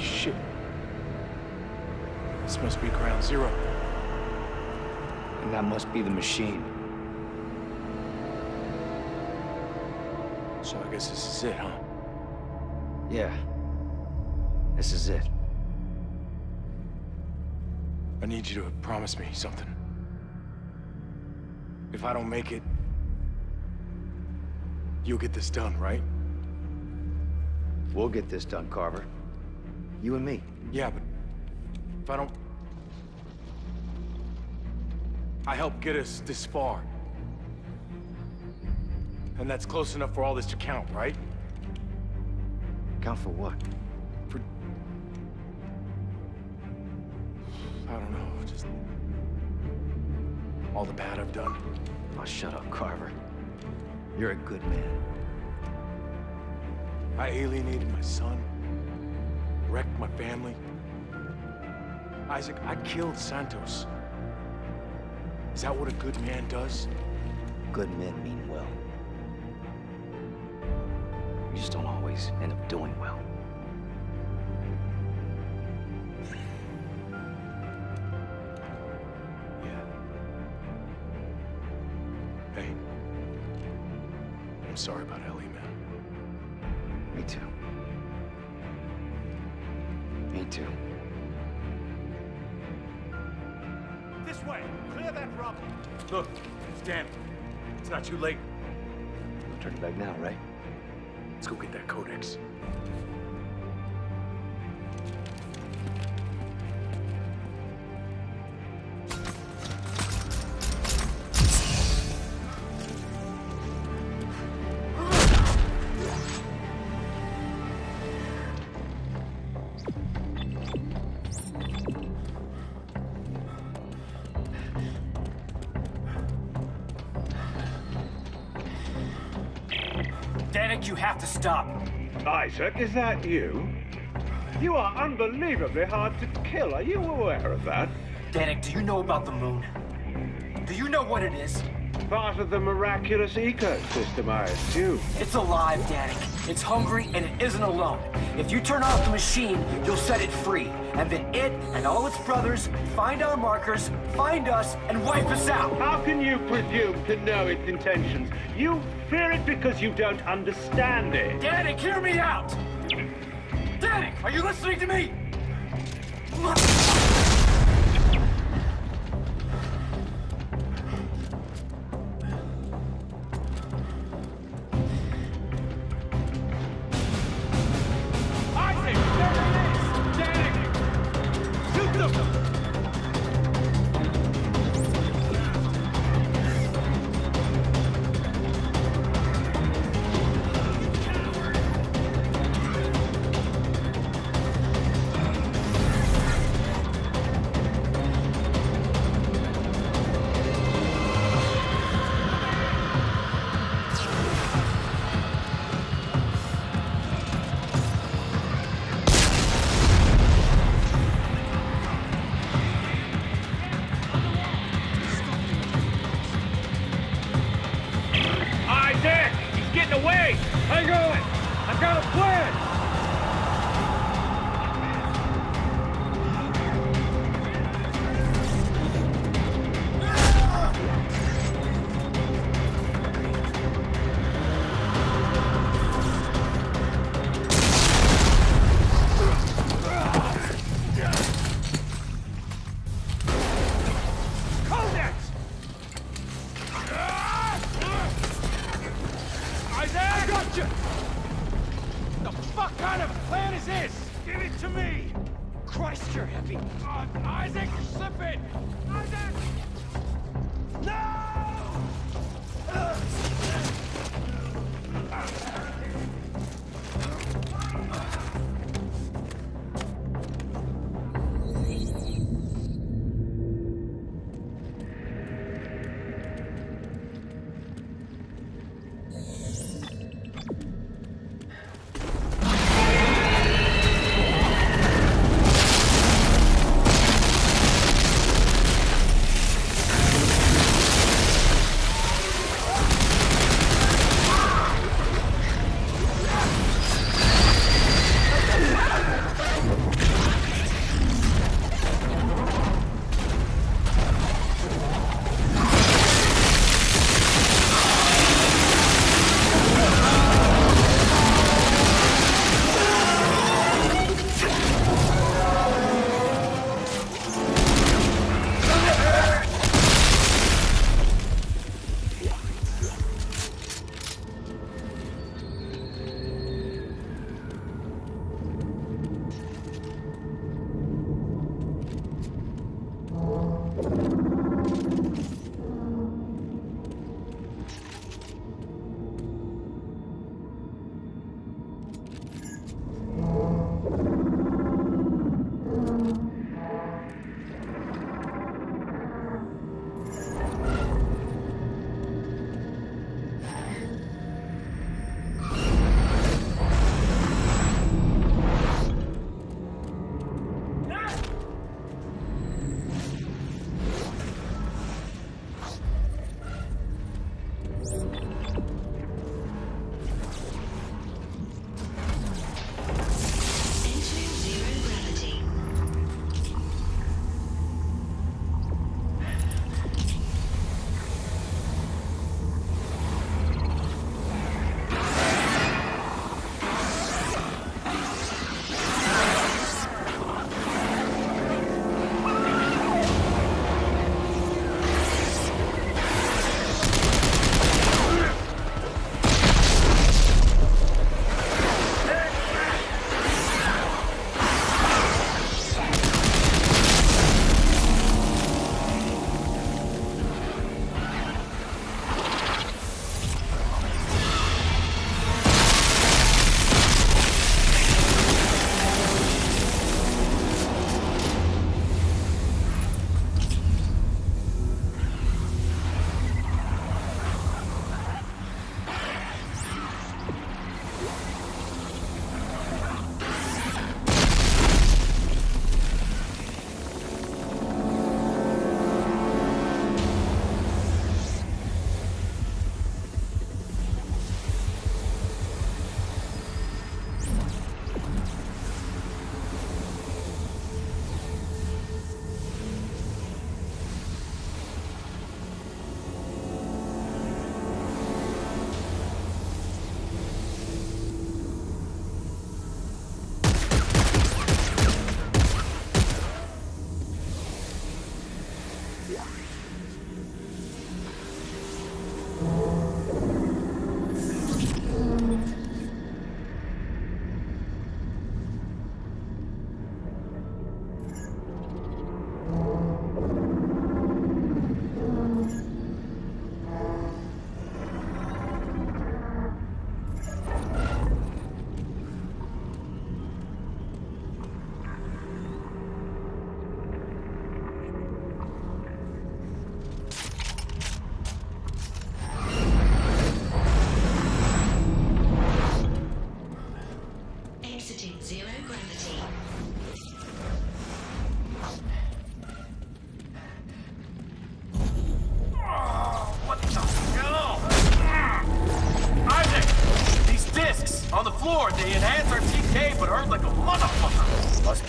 Shit. This must be ground zero. And that must be the machine. So I guess this is it, huh? Yeah. This is it. I need you to promise me something. If I don't make it, you'll get this done, right? We'll get this done, Carver. You and me. Yeah, but if I don't... I helped get us this far. And that's close enough for all this to count, right? Count for what? For... I don't know, just... all the bad I've done. Oh, shut up, Carver. You're a good man. I alienated my son, wrecked my family. Isaac, I killed Santos. Is that what a good man does? Good men mean well. You just don't always end up doing well. I'm sorry about Ellie, man. Me too. Me too. This way! Clear that rubble! Look, Stan, it's not too late. No turning back now, right? Let's go get that codex. Danik, you have to stop. Isaac, is that you? You are unbelievably hard to kill. Are you aware of that? Danik, do you know about the moon? Do you know what it is? Part of the miraculous ecosystem, I assume. It's alive, Danik. It's hungry, and it isn't alone. If you turn off the machine, you'll set it free. And then it and all its brothers find our markers, find us, and wipe us out. How can you presume to know its intentions? You fear it because you don't understand it. Danik, hear me out! Danik, are you listening to me?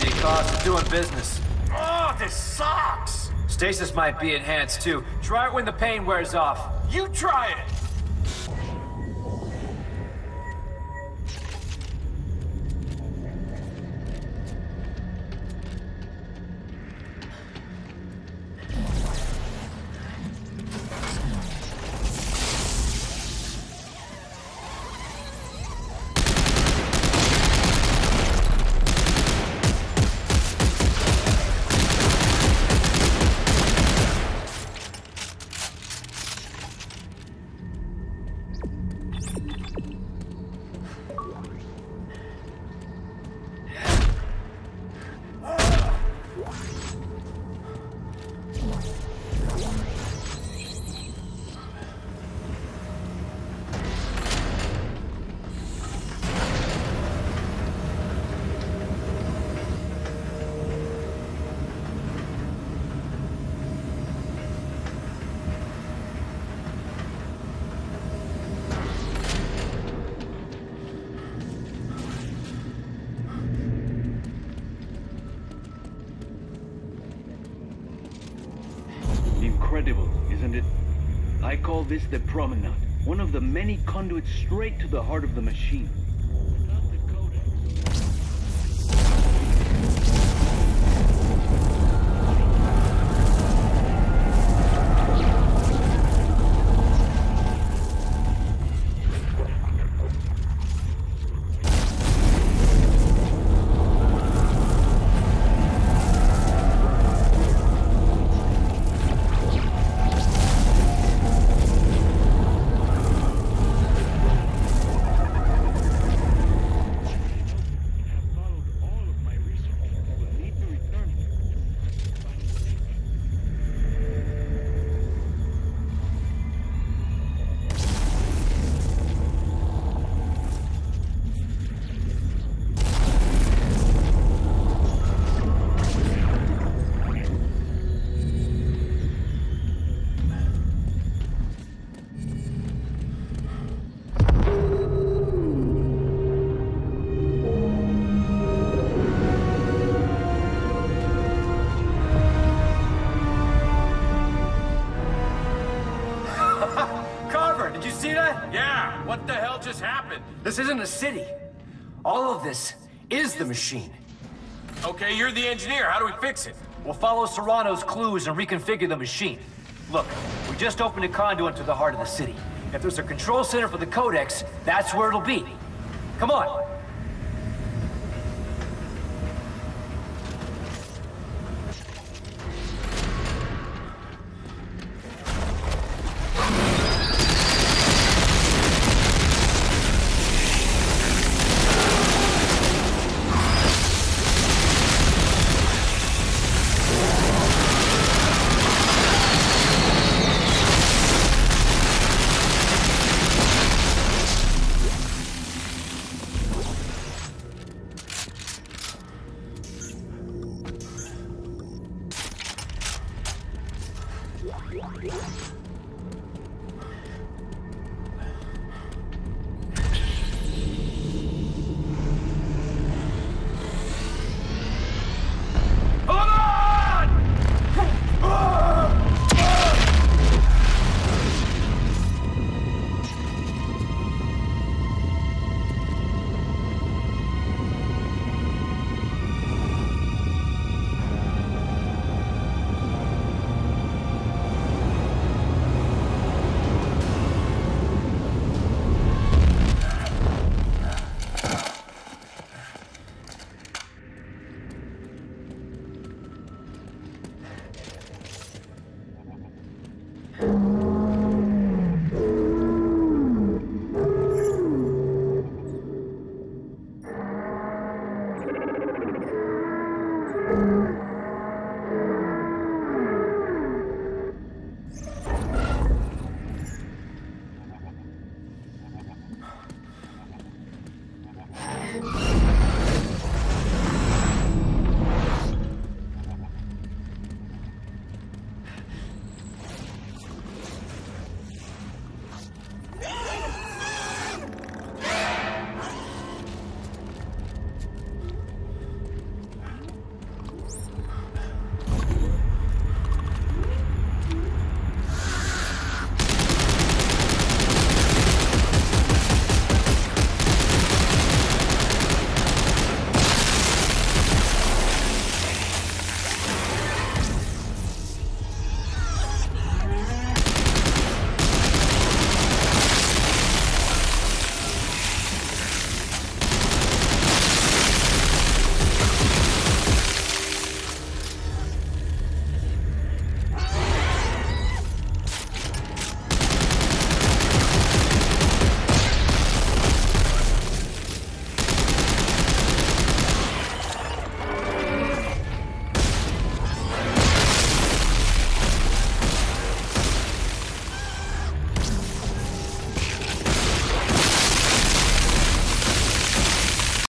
Any cost of doing business. Oh, this sucks! Stasis might be enhanced too. Try it when the pain wears off. You try it! Incredible, isn't it? I call this the Promenade, one of the many conduits straight to the heart of the machine. Without the This isn't a city. All of this is the machine. Okay, you're the engineer. How do we fix it? We'll follow Serrano's clues and reconfigure the machine. Look, we just opened a conduit to the heart of the city. If there's a control center for the codex, that's where it'll be. Come on. What?